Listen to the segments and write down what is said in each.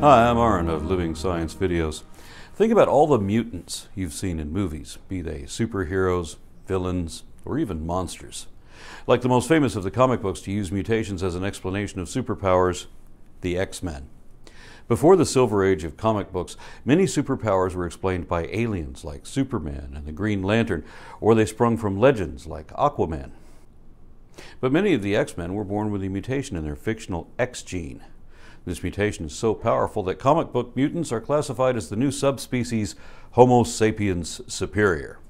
Hi, I'm Aaron of Living Science Videos. Think about all the mutants you've seen in movies, be they superheroes, villains, or even monsters. Like the most famous of the comic books to use mutations as an explanation of superpowers, the X-Men. Before the Silver Age of comic books, many superpowers were explained by aliens like Superman and the Green Lantern, or they sprung from legends like Aquaman. But many of the X-Men were born with a mutation in their fictional X-Gene. This mutation is so powerful that comic book mutants are classified as the new subspecies Homo sapiens superior.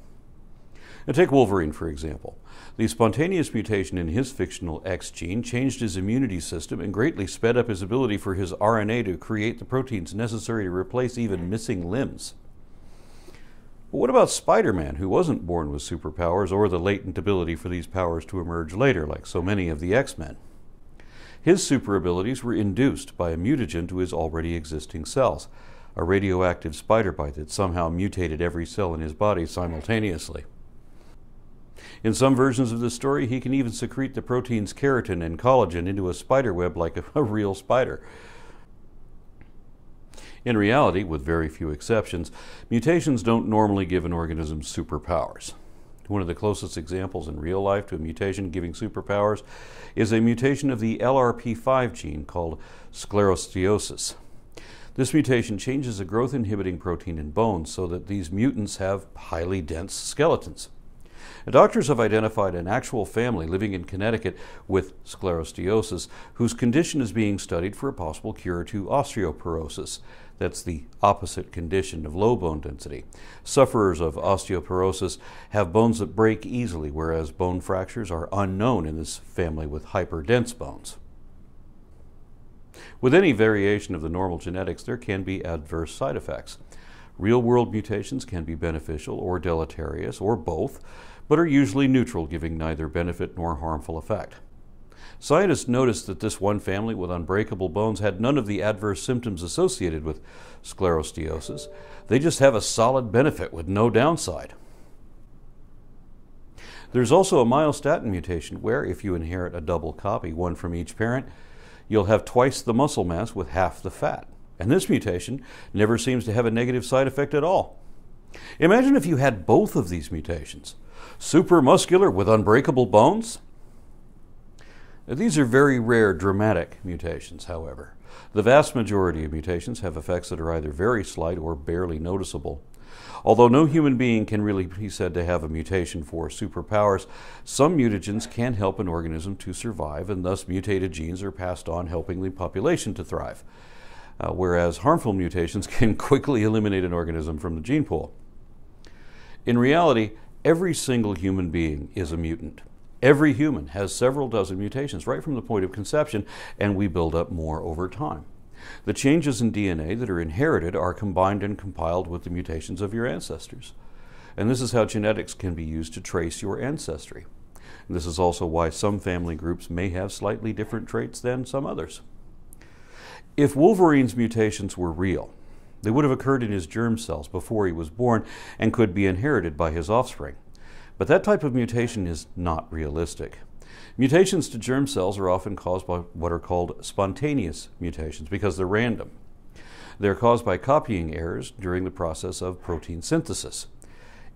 Now take Wolverine, for example. The spontaneous mutation in his fictional X gene changed his immunity system and greatly sped up his ability for his RNA to create the proteins necessary to replace even missing limbs. But what about Spider-Man, who wasn't born with superpowers or the latent ability for these powers to emerge later, like so many of the X-Men? His super abilities were induced by a mutagen to his already existing cells, a radioactive spider bite that somehow mutated every cell in his body simultaneously. In some versions of this story, he can even secrete the proteins keratin and collagen into a spider web like a real spider. In reality, with very few exceptions, mutations don't normally give an organism superpowers. One of the closest examples in real life to a mutation giving superpowers is a mutation of the LRP5 gene called sclerosteosis. This mutation changes a growth inhibiting protein in bones so that these mutants have highly dense skeletons. Now, doctors have identified an actual family living in Connecticut with sclerosteosis whose condition is being studied for a possible cure to osteoporosis. That's the opposite condition of low bone density. Sufferers of osteoporosis have bones that break easily, whereas bone fractures are unknown in this family with hyperdense bones. With any variation of the normal genetics, there can be adverse side effects. Real-world mutations can be beneficial or deleterious, or both, but are usually neutral, giving neither benefit nor harmful effect. Scientists noticed that this one family with unbreakable bones had none of the adverse symptoms associated with sclerosteosis. They just have a solid benefit with no downside. There's also a myostatin mutation where, if you inherit a double copy, one from each parent, you'll have twice the muscle mass with half the fat. And this mutation never seems to have a negative side effect at all. Imagine if you had both of these mutations, supermuscular with unbreakable bones. Now, these are very rare, dramatic mutations, however. The vast majority of mutations have effects that are either very slight or barely noticeable. Although no human being can really be said to have a mutation for superpowers, some mutagens can help an organism to survive, and thus mutated genes are passed on, helping the population to thrive. Whereas harmful mutations can quickly eliminate an organism from the gene pool. In reality, every single human being is a mutant. Every human has several dozen mutations right from the point of conception, and we build up more over time. The changes in DNA that are inherited are combined and compiled with the mutations of your ancestors. And this is how genetics can be used to trace your ancestry. And this is also why some family groups may have slightly different traits than some others. If Wolverine's mutations were real, they would have occurred in his germ cells before he was born and could be inherited by his offspring. But that type of mutation is not realistic. Mutations to germ cells are often caused by what are called spontaneous mutations because they're random. They're caused by copying errors during the process of protein synthesis.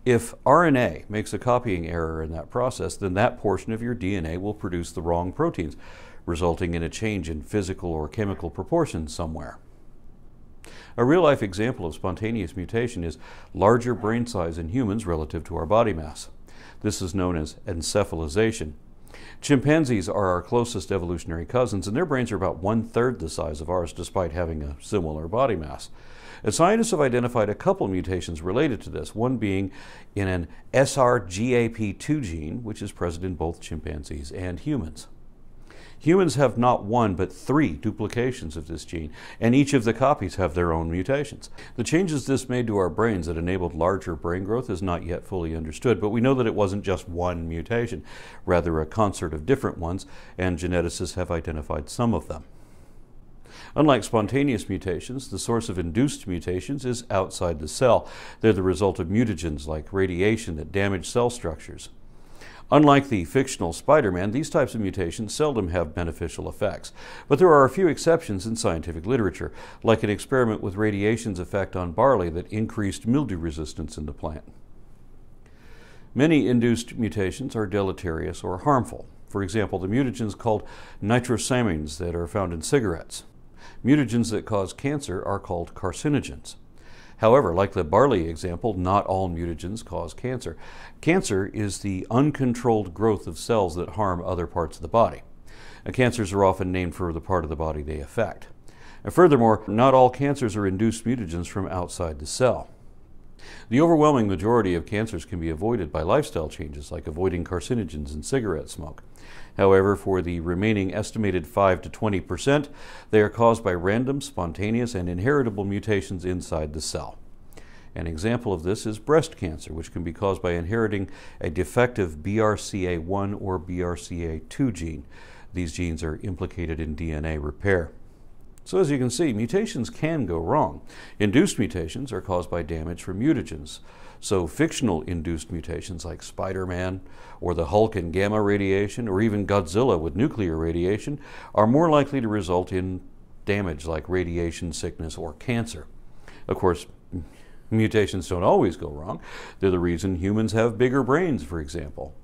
If RNA makes a copying error in that process, then that portion of your DNA will produce the wrong proteins, resulting in a change in physical or chemical proportions somewhere. A real-life example of spontaneous mutation is larger brain size in humans relative to our body mass. This is known as encephalization. Chimpanzees are our closest evolutionary cousins, and their brains are about one-third the size of ours, despite having a similar body mass. And scientists have identified a couple mutations related to this, one being in an SRGAP2 gene, which is present in both chimpanzees and humans. Humans have not one, but three duplications of this gene, and each of the copies have their own mutations. The changes this made to our brains that enabled larger brain growth is not yet fully understood, but we know that it wasn't just one mutation, rather a concert of different ones, and geneticists have identified some of them. Unlike spontaneous mutations, the source of induced mutations is outside the cell. They're the result of mutagens like radiation that damage cell structures. Unlike the fictional Spider-Man, these types of mutations seldom have beneficial effects. But there are a few exceptions in scientific literature, like an experiment with radiation's effect on barley that increased mildew resistance in the plant. Many induced mutations are deleterious or harmful. For example, the mutagens called nitrosamines that are found in cigarettes. Mutagens that cause cancer are called carcinogens. However, like the barley example, not all mutagens cause cancer. Cancer is the uncontrolled growth of cells that harm other parts of the body. Cancers are often named for the part of the body they affect. And furthermore, not all cancers are induced mutagens from outside the cell. The overwhelming majority of cancers can be avoided by lifestyle changes, like avoiding carcinogens and cigarette smoke. However, for the remaining estimated 5 to 20%, they are caused by random, spontaneous, and inheritable mutations inside the cell. An example of this is breast cancer, which can be caused by inheriting a defective BRCA1 or BRCA2 gene. These genes are implicated in DNA repair. So as you can see, mutations can go wrong. Induced mutations are caused by damage from mutagens. So fictional induced mutations like Spider-Man or the Hulk and gamma radiation or even Godzilla with nuclear radiation are more likely to result in damage like radiation sickness or cancer. Of course, mutations don't always go wrong. They're the reason humans have bigger brains, for example.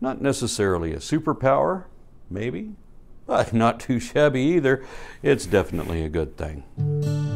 Not necessarily a superpower, maybe. Not too shabby either. It's definitely a good thing.